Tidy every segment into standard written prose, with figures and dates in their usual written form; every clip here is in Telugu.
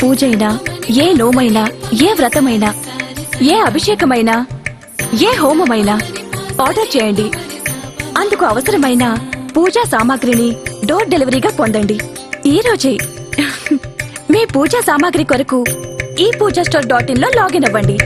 పూజైనా ఏ నోమైనా ఏ వ్రతమైనా ఏ అభిషేకమైనా ఏ హోమమైనా ఆర్డర్ చేయండి. అందుకు అవసరమైన పూజా సామాగ్రిని డోర్ డెలివరీగా పొందండి. ఈ రోజే మీ పూజా సామాగ్రి కొరకు ఈ pooja.in లో లాగిన్ అవ్వండి.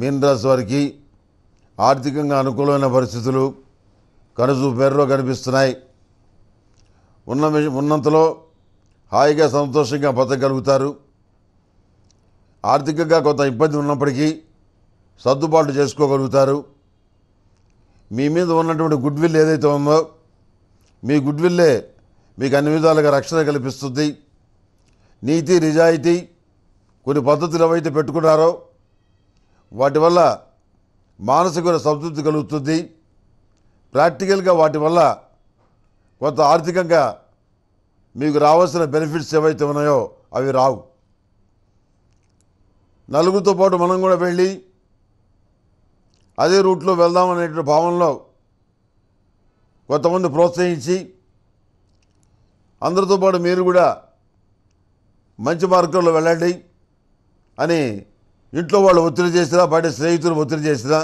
మీన రాశి వారికి ఆర్థికంగా అనుకూలమైన పరిస్థితులు కనుచూపేరులో కనిపిస్తున్నాయి. ఉన్నంతలో హాయిగా సంతోషంగా బతకగలుగుతారు. ఆర్థికంగా కొంత ఇబ్బంది ఉన్నప్పటికీ సర్దుబాటు చేసుకోగలుగుతారు. మీ మీద ఉన్నటువంటి గుడ్ విల్ ఏదైతే ఉందో మీ గుడ్ విల్లే మీకు అన్ని విధాలుగా రక్షణ కల్పిస్తుంది. నీతి నిజాయితీ కొన్ని పద్ధతులు ఏవైతే పెట్టుకున్నారో వాటి వల్ల మానసిక సంతృప్తి కలుగుతుంది. ప్రాక్టికల్గా వాటి వల్ల కొంత ఆర్థికంగా మీకు రావాల్సిన బెనిఫిట్స్ ఏవైతే ఉన్నాయో అవి రావు. నలుగురితో పాటు మనం కూడా వెళ్ళి అదే రూట్లో వెళ్దామనేటువంటి భావనలో కొంతమంది ప్రోత్సహించి అందరితో పాటు మీరు కూడా మంచి మార్గంలో వెళ్ళండి అని ఇంట్లో వాళ్ళు ఒత్తిడి చేసినా బయట స్నేహితులు ఒత్తిడి చేసినా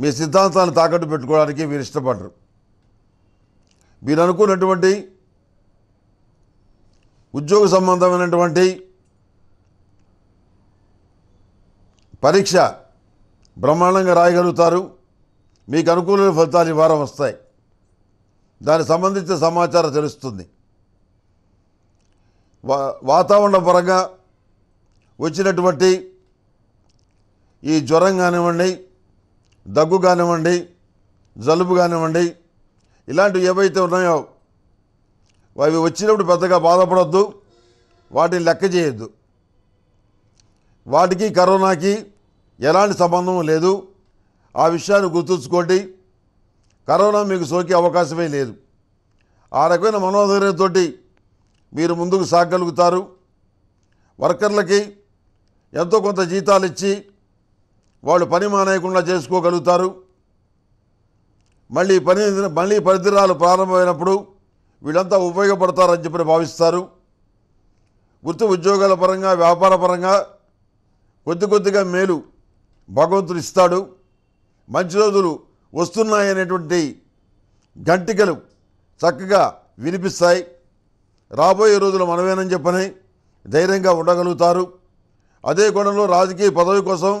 మీ సిద్ధాంతాలను తాకట్టు పెట్టుకోవడానికి మీరు ఇష్టపడరు. మీరు అనుకున్నటువంటి ఉద్యోగ సంబంధమైనటువంటి పరీక్ష బ్రహ్మాండంగా రాయగలుగుతారు. మీకు అనుకూలమైన ఫలితాలు ఈ వారం వస్తాయి. దానికి సంబంధించిన సమాచారం తెలుస్తుంది. వాతావరణ పరంగా వచ్చినటువంటి ఈ జ్వరం కానివ్వండి, దగ్గు కానివ్వండి, జలుబు కానివ్వండి, ఇలాంటివి ఏవైతే ఉన్నాయో అవి వచ్చినప్పుడు పెద్దగా బాధపడద్దు. వాటిని లెక్క చేయొద్దు. వాటికి కరోనాకి ఎలాంటి సంబంధం లేదు. ఆ విషయాన్ని గుర్తుంచుకోండి. కరోనా మీకు సోకే అవకాశమే లేదు. ఆ రకమైన మనోధైర్యంతో మీరు ముందుకు సాగగలుగుతారు. వర్కర్లకి ఎంతో కొంత జీతాలు ఇచ్చి వాళ్ళు పని మానేయకుండా చేసుకోగలుగుతారు. మళ్ళీ పరిధిరాలు ప్రారంభమైనప్పుడు వీళ్ళంతా ఉపయోగపడతారని చెప్పి భావిస్తారు. వృత్తి ఉద్యోగాల పరంగా వ్యాపార పరంగా కొద్ది కొద్దిగా మేలు భగవంతుడు ఇస్తాడు. మంచి రోజులు వస్తున్నాయనేటువంటి గంటికలు చక్కగా వినిపిస్తాయి. రాబోయే రోజులు మనమేనని చెప్పని ధైర్యంగా ఉండగలుగుతారు. అదే కోణంలో రాజకీయ పదవి కోసం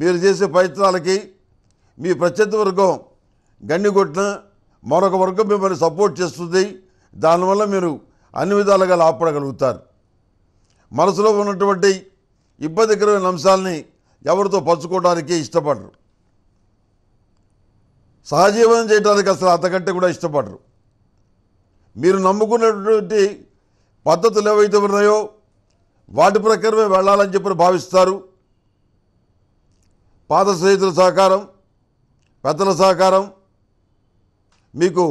మీరు చేసే ప్రయత్నాలకి మీ ప్రత్యర్థి వర్గం గన్ని కొట్టిన మరొక వర్గం మిమ్మల్ని సపోర్ట్ చేస్తుంది. దానివల్ల మీరు అన్ని విధాలుగా లాభపడగలుగుతారు. మనసులో ఉన్నటువంటి ఇబ్బందికరమైన అంశాలని ఎవరితో పంచుకోవడానికి ఇష్టపడరు. సహజీవనం చేయడానికి అసలు అంతకంటే కూడా ఇష్టపడరు. మీరు నమ్ముకున్నటువంటి పద్ధతులు ఏవైతే ఉన్నాయో వాటి ప్రకారమే వెళ్ళాలని చెప్పి భావిస్తారు. పాత స్నేహితుల సహకారం, పెద్దల సహకారం మీకు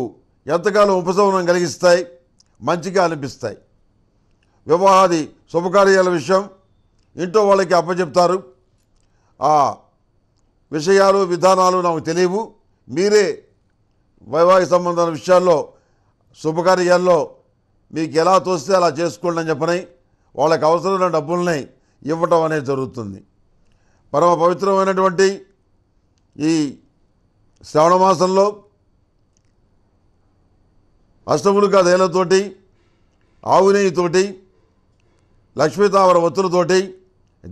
ఎంతకాలం ఉపశమనం కలిగిస్తాయి, మంచిగా అనిపిస్తాయి. వివాహాది శుభకార్యాల విషయం ఇంట్లో వాళ్ళకి అప్పచెప్తారు. ఆ విషయాలు విధానాలు నాకు తెలియవు, మీరే వైవాహిక సంబంధాల విషయాల్లో శుభకార్యాల్లో మీకు ఎలా తోస్తే అలా చేసుకోండి అని చెప్పని వాళ్ళకి అవసరమైన డబ్బుల్ని ఇవ్వటం అనేది జరుగుతుంది. పరమ పవిత్రమైనటువంటి ఈ శ్రావణ మాసంలో అష్టములుగా దయలతోటి ఆవు నెయ్యితోటి లక్ష్మీతామర ఒత్తులతోటి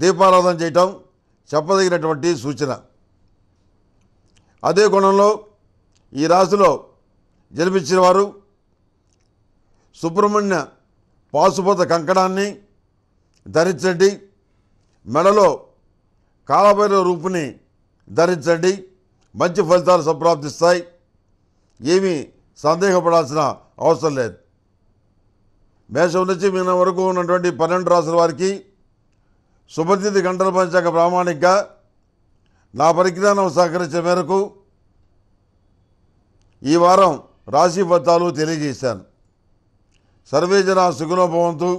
దీపారాధన చేయటం చెప్పదగినటువంటి సూచన. అదే కోణంలో ఈ రాశిలో జన్మించిన వారు సుబ్రహ్మణ్య పాశుపత కంకణాన్ని ధరించండి. మెడలో కాలభైరవ రూపుని ధరించండి. మంచి ఫలితాలు సంప్రాప్తిస్తాయి. ఏమీ సందేహపడాల్సిన అవసరం లేదు. మేషం నుంచి మీన వరకు ఉన్నటువంటి 12 రాసుల వారికి శుభతిథి గంటల పంచాంగ ప్రామాణికంగా నా పరిజ్ఞానం సహకరించే మేరకు ఈ వారం రాశి ఫలితాలు తెలియజేశాను. సర్వే జన సుఖనోభవంతు.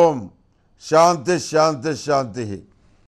ఓం शांति शांति शांति।